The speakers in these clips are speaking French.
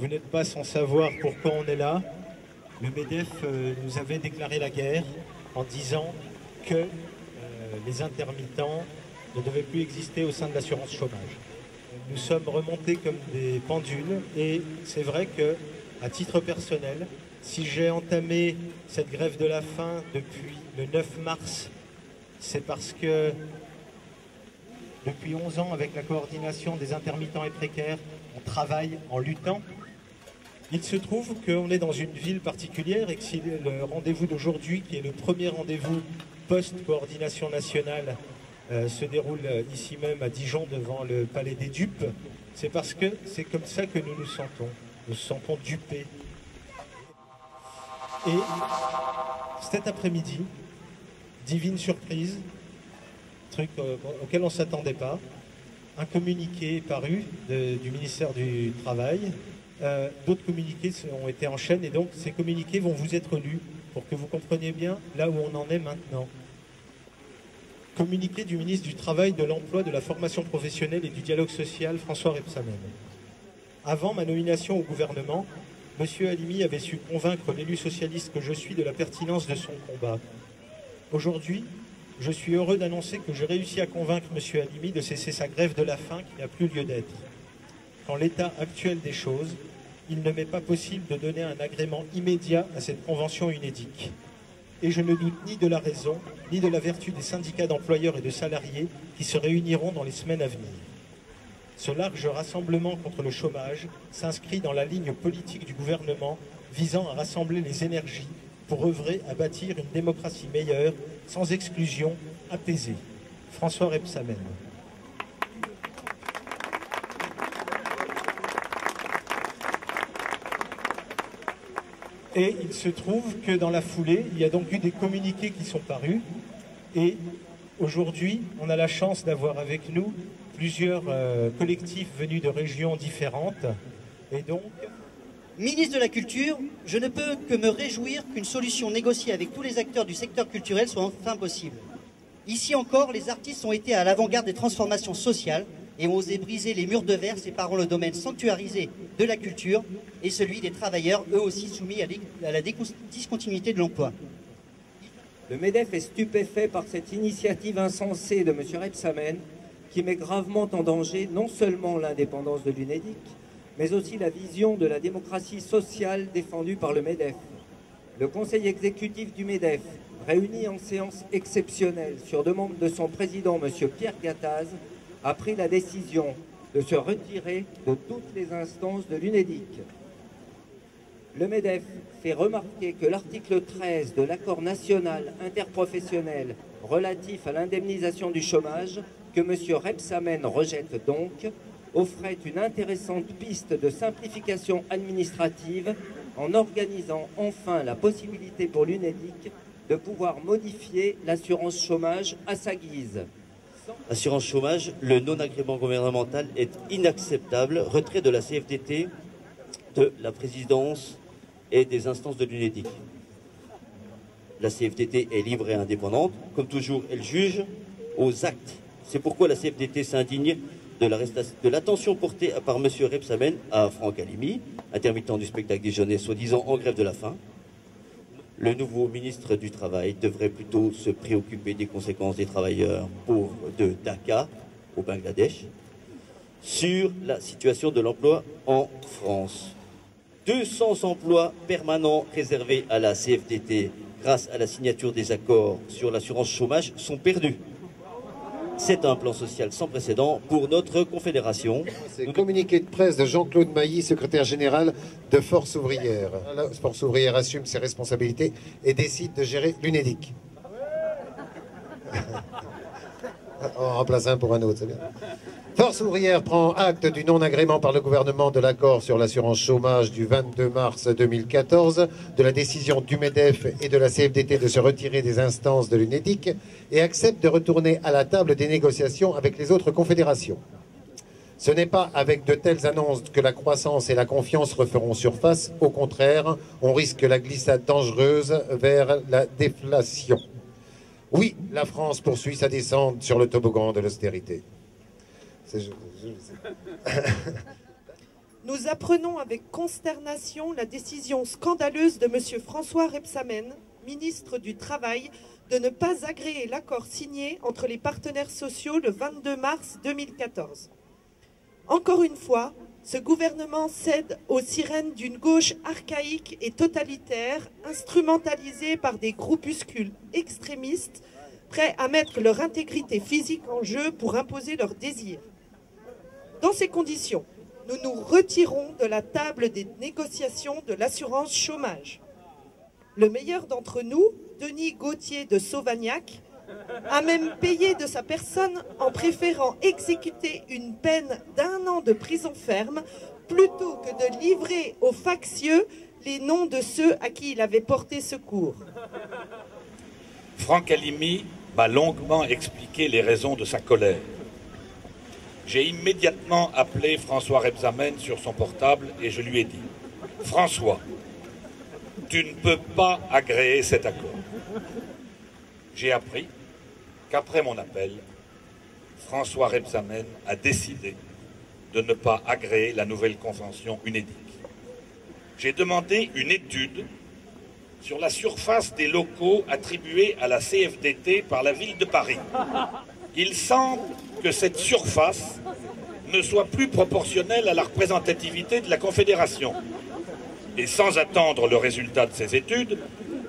Vous n'êtes pas sans savoir pourquoi on est là. Le MEDEF nous avait déclaré la guerre en disant que les intermittents ne devaient plus exister au sein de l'assurance chômage. Nous sommes remontés comme des pendules et c'est vrai que, à titre personnel, si j'ai entamé cette grève de la faim depuis le 9 mars, c'est parce que depuis 11 ans, avec la coordination des intermittents et précaires, on travaille en luttant. Il se trouve qu'on est dans une ville particulière et que si le rendez-vous d'aujourd'hui, qui est le premier rendez-vous post-coordination nationale, se déroule ici même à Dijon devant le Palais des dupes, c'est parce que c'est comme ça que nous nous sentons. Nous nous sentons dupés. Et cet après-midi, divine surprise, truc auquel on ne s'attendait pas, un communiqué est paru du ministère du Travail. D'autres communiqués ont été en chaîne et donc ces communiqués vont vous être lus pour que vous compreniez bien là où on en est maintenant. Communiqué du ministre du Travail, de l'Emploi, de la Formation Professionnelle et du Dialogue Social, François Rebsamen. Avant ma nomination au gouvernement, M. Halimi avait su convaincre l'élu socialiste que je suis de la pertinence de son combat. Aujourd'hui, je suis heureux d'annoncer que j'ai réussi à convaincre M. Halimi de cesser sa grève de la faim qui n'a plus lieu d'être. Dans l'état actuel des choses, il ne m'est pas possible de donner un agrément immédiat à cette convention UNEDIC. Et je ne doute ni de la raison, ni de la vertu des syndicats d'employeurs et de salariés qui se réuniront dans les semaines à venir. Ce large rassemblement contre le chômage s'inscrit dans la ligne politique du gouvernement visant à rassembler les énergies pour œuvrer à bâtir une démocratie meilleure, sans exclusion, apaisée. François Rebsamen. Et il se trouve que dans la foulée, il y a donc eu des communiqués qui sont parus. Et aujourd'hui, on a la chance d'avoir avec nous plusieurs collectifs venus de régions différentes. Et donc... Ministre de la Culture, je ne peux que me réjouir qu'une solution négociée avec tous les acteurs du secteur culturel soit enfin possible. Ici encore, les artistes ont été à l'avant-garde des transformations sociales et ont osé briser les murs de verre séparant le domaine sanctuarisé de la culture et celui des travailleurs, eux aussi soumis à la discontinuité de l'emploi. Le MEDEF est stupéfait par cette initiative insensée de M. Rebsamen qui met gravement en danger non seulement l'indépendance de l'UNEDIC, mais aussi la vision de la démocratie sociale défendue par le MEDEF. Le conseil exécutif du MEDEF, réuni en séance exceptionnelle sur demande de son président, M. Pierre Gattaz, a pris la décision de se retirer de toutes les instances de l'UNEDIC. Le MEDEF fait remarquer que l'article 13 de l'accord national interprofessionnel relatif à l'indemnisation du chômage, que M. Rebsamen rejette donc, offrait une intéressante piste de simplification administrative en organisant enfin la possibilité pour l'UNEDIC de pouvoir modifier l'assurance chômage à sa guise. Assurance chômage, le non-agrément gouvernemental est inacceptable. Retrait de la CFDT, de la présidence et des instances de l'UNEDIC. La CFDT est libre et indépendante. Comme toujours, elle juge aux actes. C'est pourquoi la CFDT s'indigne de l'attention portée par M. Rebsamen à Franck Halimi, intermittent du spectacle dijonnais, soi-disant en grève de la faim. Le nouveau ministre du Travail devrait plutôt se préoccuper des conséquences des travailleurs de Dhaka, au Bangladesh, sur la situation de l'emploi en France. 200 emplois permanents réservés à la CFDT grâce à la signature des accords sur l'assurance chômage sont perdus. C'est un plan social sans précédent pour notre Confédération. C'est le communiqué de presse de Jean-Claude Mailly, secrétaire général de Force Ouvrière. La Force Ouvrière assume ses responsabilités et décide de gérer l'UNEDIC. On remplace un pour un autre, c'est bien. Force Ouvrière prend acte du non-agrément par le gouvernement de l'accord sur l'assurance chômage du 22 mars 2014, de la décision du MEDEF et de la CFDT de se retirer des instances de l'UNEDIC et accepte de retourner à la table des négociations avec les autres confédérations. Ce n'est pas avec de telles annonces que la croissance et la confiance referont surface. Au contraire, on risque la glissade dangereuse vers la déflation. Oui, la France poursuit sa descente sur le toboggan de l'austérité. nous apprenons avec consternation la décision scandaleuse de M. François Rebsamen, ministre du Travail, de ne pas agréer l'accord signé entre les partenaires sociaux le 22 mars 2014. Encore une fois, ce gouvernement cède aux sirènes d'une gauche archaïque et totalitaire, instrumentalisée par des groupuscules extrémistes, prêts à mettre leur intégrité physique en jeu pour imposer leurs désirs. Dans ces conditions, nous nous retirons de la table des négociations de l'assurance chômage. Le meilleur d'entre nous, Denis Gauthier de Sauvagnac, a même payé de sa personne en préférant exécuter une peine d'1 an de prison ferme plutôt que de livrer aux factieux les noms de ceux à qui il avait porté secours. Franck Halimi m'a longuement expliqué les raisons de sa colère. J'ai immédiatement appelé François Rebsamen sur son portable et je lui ai dit « François, tu ne peux pas agréer cet accord ». J'ai appris qu'après mon appel, François Rebsamen a décidé de ne pas agréer la nouvelle convention UNEDIC. J'ai demandé une étude sur la surface des locaux attribués à la CFDT par la ville de Paris. Il semble que cette surface ne soit plus proportionnelle à la représentativité de la Confédération. Et sans attendre le résultat de ces études,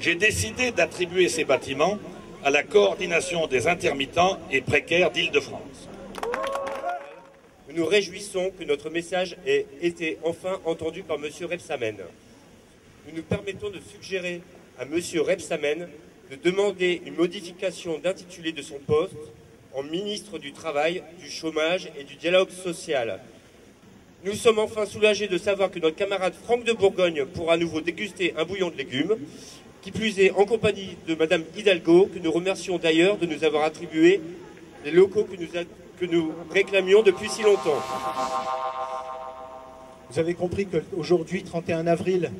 j'ai décidé d'attribuer ces bâtiments à la coordination des intermittents et précaires d'Île-de-France. Nous nous réjouissons que notre message ait été enfin entendu par M. Rebsamen. Nous nous permettons de suggérer à M. Rebsamen de demander une modification d'intitulé de son poste en ministre du Travail, du Chômage et du Dialogue Social. Nous sommes enfin soulagés de savoir que notre camarade Franck de Bourgogne pourra à nouveau déguster un bouillon de légumes, qui plus est en compagnie de Madame Hidalgo, que nous remercions d'ailleurs de nous avoir attribué les locaux que nous réclamions depuis si longtemps. Vous avez compris qu'aujourd'hui, 31 avril,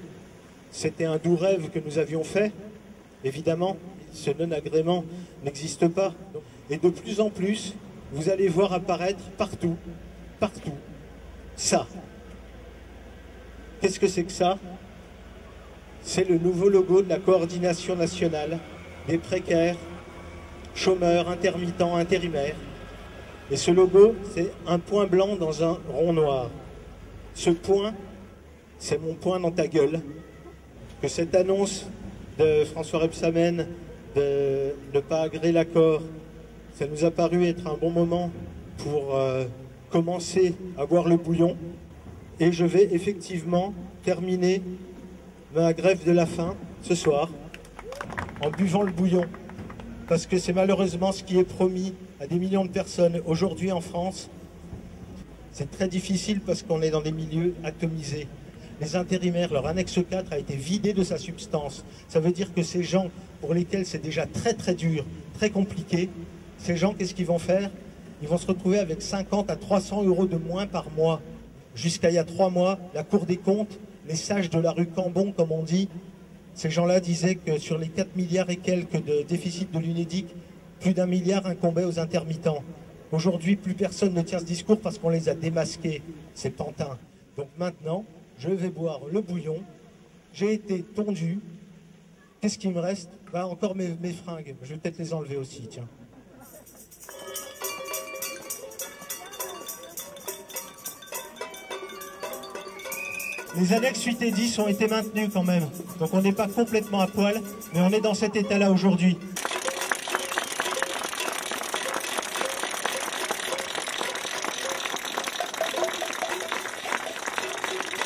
c'était un doux rêve que nous avions fait. Évidemment, ce non-agrément n'existe pas. Et de plus en plus, vous allez voir apparaître partout, partout, ça. Qu'est-ce que c'est que ça? C'est le nouveau logo de la coordination nationale des précaires, chômeurs, intermittents, intérimaires. Et ce logo, c'est un point blanc dans un rond noir. Ce point, c'est mon point dans ta gueule. Que cette annonce de François Rebsamen de ne pas agréer l'accord, ça nous a paru être un bon moment pour commencer à boire le bouillon. Et je vais effectivement terminer ma grève de la faim ce soir en buvant le bouillon, parce que c'est malheureusement ce qui est promis à des millions de personnes aujourd'hui en France. C'est très difficile parce qu'on est dans des milieux atomisés. Les intérimaires, leur annexe 4 a été vidée de sa substance. Ça veut dire que ces gens pour lesquels c'est déjà très très dur, très compliqué, ces gens, qu'est-ce qu'ils vont faire? Ils vont se retrouver avec 50 à 300 euros de moins par mois. Jusqu'à il y a 3 mois, la Cour des Comptes, les sages de la rue Cambon, comme on dit, ces gens-là disaient que sur les 4 milliards et quelques de déficit de l'UNEDIC, plus d'1 milliard incombait aux intermittents. Aujourd'hui, plus personne ne tient ce discours parce qu'on les a démasqués, ces pantins. Donc maintenant, je vais boire le bouillon. J'ai été tondu. Qu'est-ce qui me reste? Bah, encore mes fringues. Je vais peut-être les enlever aussi, tiens. Les annexes 8 et 10 ont été maintenues quand même. Donc on n'est pas complètement à poil, mais on est dans cet état-là aujourd'hui.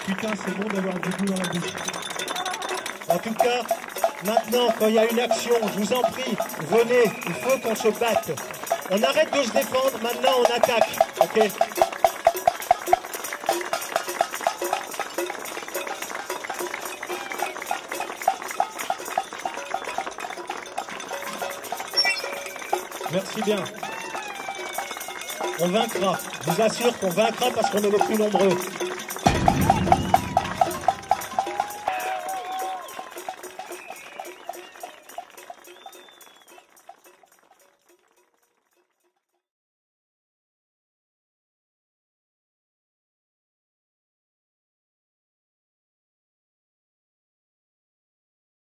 Putain, c'est bon d'avoir du goût dans la bouche. En tout cas, maintenant, quand il y a une action, je vous en prie, venez, il faut qu'on se batte. On arrête de se défendre, maintenant on attaque. Ok ? Merci bien. On vaincra. Je vous assure qu'on vaincra parce qu'on est le plus nombreux.